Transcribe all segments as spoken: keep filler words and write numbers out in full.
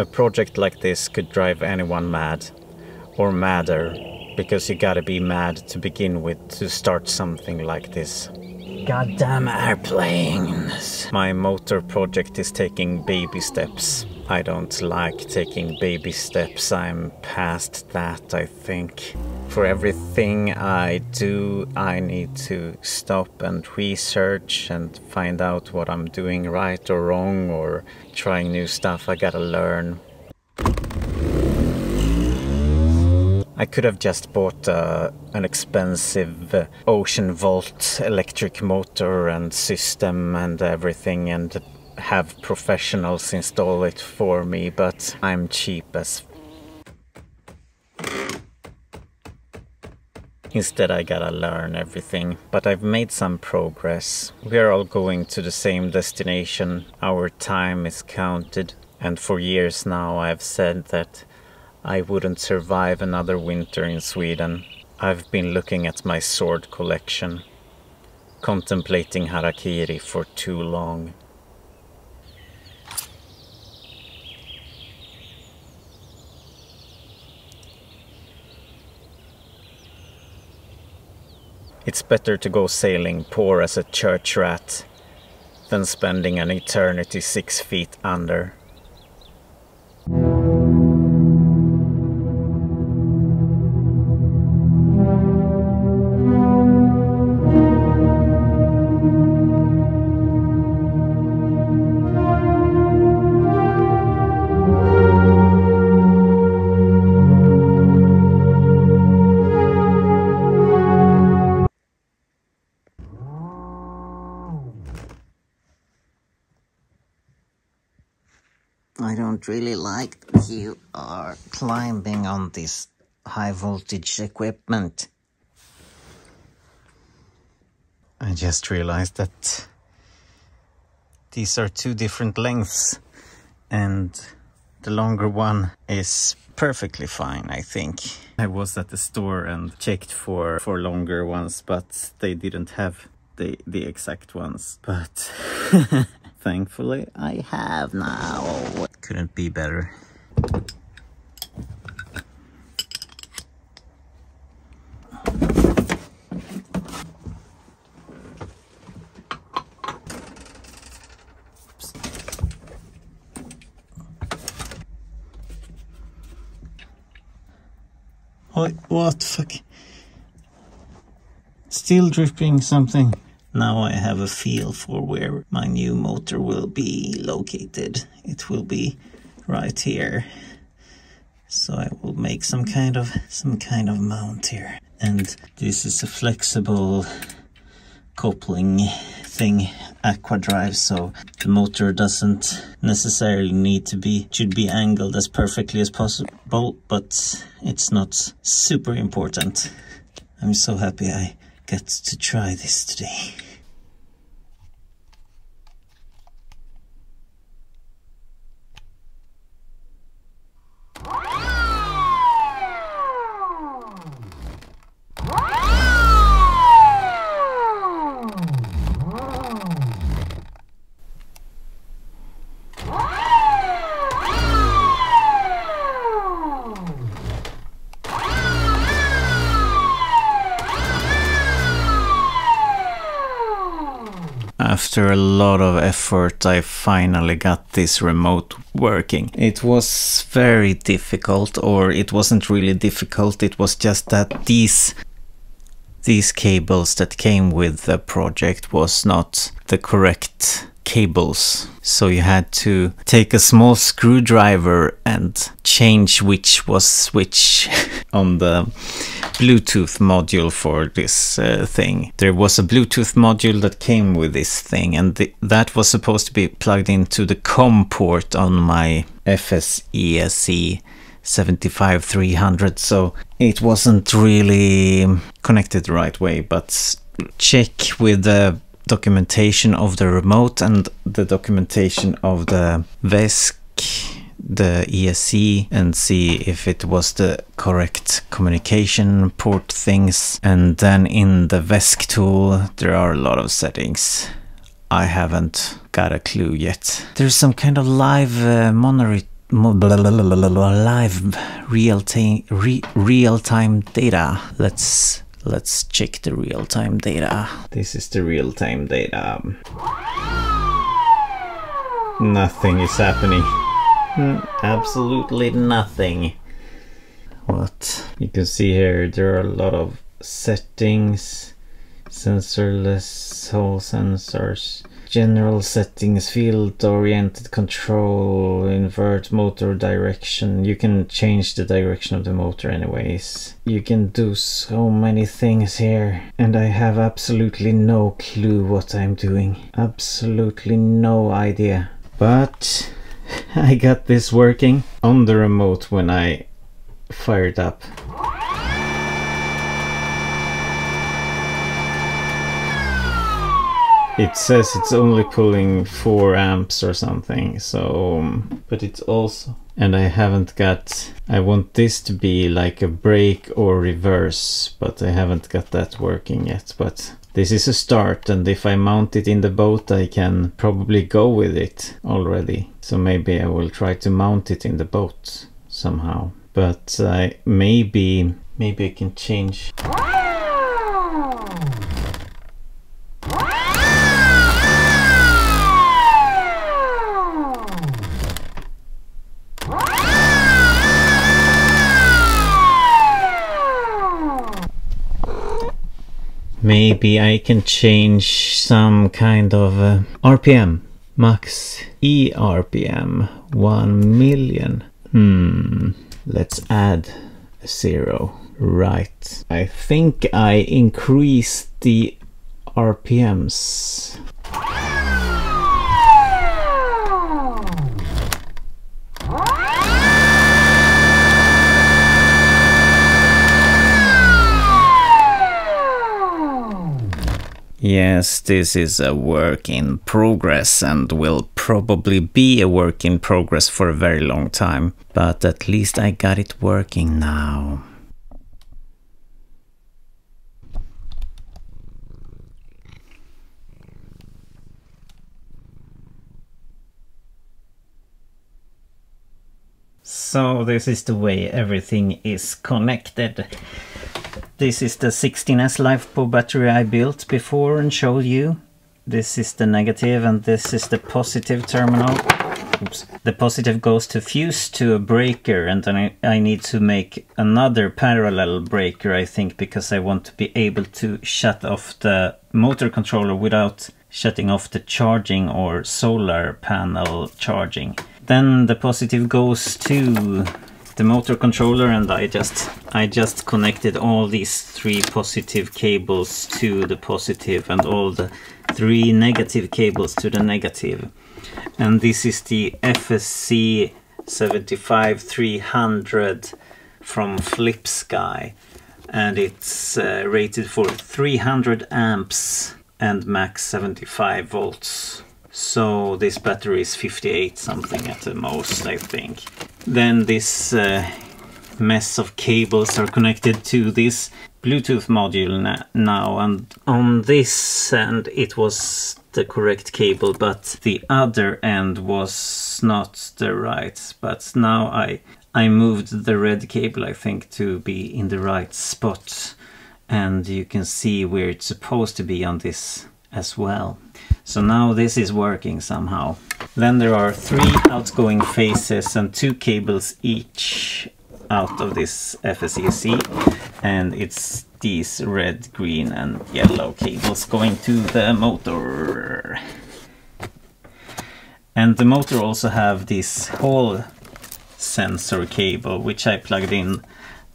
A project like this could drive anyone mad, or madder, because you gotta be mad to begin with to start something like this. Goddamn airplanes! My motor project is taking baby steps. I don't like taking baby steps, I'm past that, I think. For everything I do, I need to stop and research and find out what I'm doing right or wrong, or trying new stuff I gotta learn. I could have just bought uh, an expensive uh, Oceanvolt electric motor and system and everything and have professionals install it for me, but I'm cheap as f. Instead I gotta learn everything, but I've made some progress. We are all going to the same destination, our time is counted, and for years now I've said that I wouldn't survive another winter in Sweden. I've been looking at my sword collection, contemplating harakiri for too long. It's better to go sailing poor as a church rat than spending an eternity six feet under. I don't really like that you are climbing on this high voltage equipment. I just realized that these are two different lengths, and the longer one is perfectly fine, I think. I was at the store and checked for, for longer ones, but they didn't have the, the exact ones, but thankfully I have now. Couldn't be better. Oops. What, what the fuck? Still dripping something. Now I have a feel for where my new motor will be located. It will be right here. So I will make some kind of some kind of mount here. And this is a flexible coupling thing, aqua drive, so the motor doesn't necessarily need to be should be angled as perfectly as possible, but it's not super important. I'm so happy I get to try this today. After a lot of effort, I finally got this remote working. It was very difficult, or it wasn't really difficult, it was just that these, these cables that came with the project was not the correct cables. So you had to take a small screwdriver and change which was which on the Bluetooth module for this uh, thing. There was a Bluetooth module that came with this thing, and th that was supposed to be plugged into the COM port on my F S E S C seven five three hundred, so it wasn't really connected the right way, but check with the documentation of the remote and the documentation of the V E S C, the E S C, and see if it was the correct communication port things. And then in the V E S C tool there are a lot of settings. I haven't got a clue yet. There's some kind of live uh, monitor live real-time re real-time data. Let's let's check the real-time data. This is the real-time data. Nothing is happening. Absolutely nothing. What you can see here, there are a lot of settings, sensorless, whole sensors, general settings, field oriented control, invert motor direction. You can change the direction of the motor anyways. You can do so many things here, and I have absolutely no clue what I'm doing. Absolutely no idea. But I got this working on the remote when I fired up. It says it's only pulling four amps or something, so... But it's also... And I haven't got... I want this to be like a brake or reverse, but I haven't got that working yet. But this is a start, and if I mount it in the boat, I can probably go with it already. So maybe I will try to mount it in the boat somehow. But I maybe... Maybe I can change... Maybe I can change some kind of uh, R P M. Max E R P M, one million. Hmm, let's add a zero. Right. I think I increased the R P Ms. Yes, this is a work in progress and will probably be a work in progress for a very long time, but at least I got it working now. So this is the way everything is connected. This is the sixteen S LiPo battery I built before and showed you. This is the negative and this is the positive terminal. Oops. The positive goes to fuse to a breaker, and then I, I need to make another parallel breaker, I think, because I want to be able to shut off the motor controller without shutting off the charging or solar panel charging. Then the positive goes to the motor controller, and I just I just connected all these three positive cables to the positive and all the three negative cables to the negative. And this is the F S E S C seven five three hundred from FlipSky, and it's uh, rated for three hundred amps and max seventy-five volts. So this battery is fifty-eight something at the most, I think. Then this uh, mess of cables are connected to this Bluetooth module na now, and on this end it was the correct cable, but the other end was not the right. But now I, I moved the red cable, I think, to be in the right spot, and you can see where it's supposed to be on this as well. So now this is working somehow. Then there are three outgoing faces and two cables each out of this F S E S C, and it's these red, green and yellow cables going to the motor. And the motor also have this hall sensor cable, which I plugged in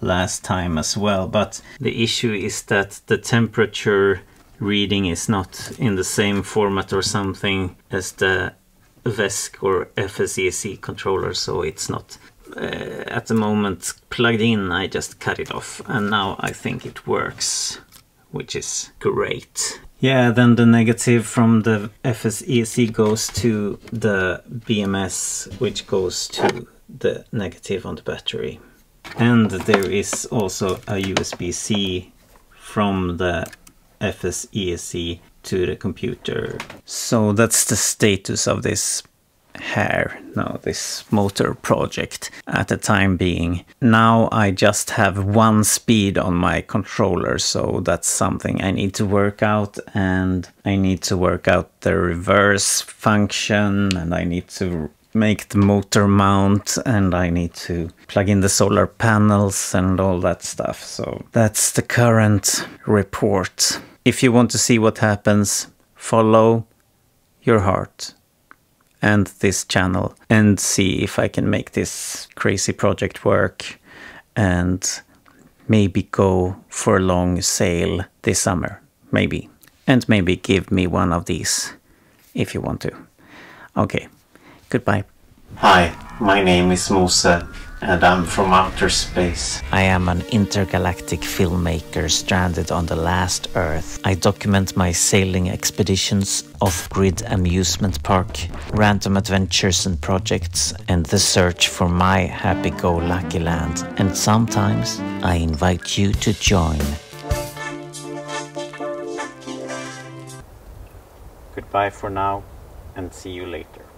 last time as well, but the issue is that the temperature reading is not in the same format or something as the V E S C or F S E S C controller, so it's not uh, at the moment plugged in. I just cut it off, and now I think it works, which is great. Yeah, then the negative from the F S E S C goes to the B M S, which goes to the negative on the battery. And there is also a U S B C from the F S E S C to the computer. So that's the status of this here now, this motor project at the time being. Now I just have one speed on my controller, so that's something I need to work out, and I need to work out the reverse function, and I need to make the motor mount, and I need to plug in the solar panels and all that stuff. So that's the current report. If you want to see what happens, follow your heart and this channel and see if I can make this crazy project work and maybe go for a long sail this summer, maybe. And maybe give me one of these if you want to. Okay, goodbye. Hi, my name is Musa and I'm from outer space. I am an intergalactic filmmaker stranded on the last Earth. I document my sailing expeditions, off-grid amusement park, random adventures and projects, and the search for my happy-go-lucky land. And sometimes I invite you to join. Goodbye for now, and see you later.